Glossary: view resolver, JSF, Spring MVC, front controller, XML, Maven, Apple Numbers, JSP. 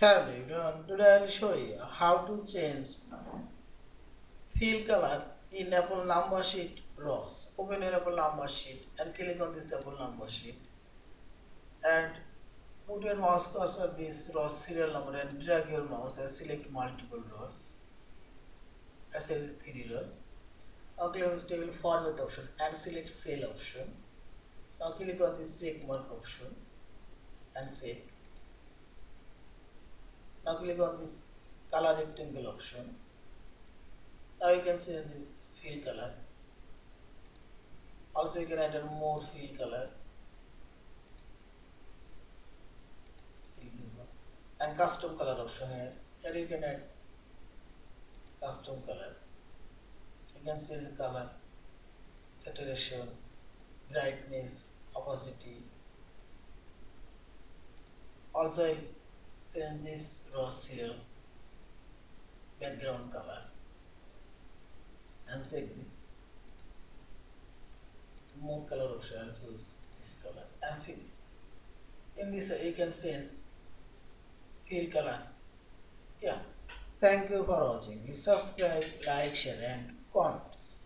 Hello everyone, today I will show you how to change fill color in Apple number sheet rows. Open your Apple number sheet and click on this Apple number sheet and put your mouse cursor this row serial number and drag your mouse and select multiple rows. I select 3 rows. Now click on the table format option and select cell option. Now click on this check mark option and check. Now click on this color rectangle option. Now you can change this fill color. Also you can add more fill color. And custom color option here. Here you can add custom color. You can change the color, saturation, brightness, opacity. Also change this row serial background color and select this more color option and choose this color and see this. In this you can change fill color. Thank you for watching. Please subscribe, like, share and comments.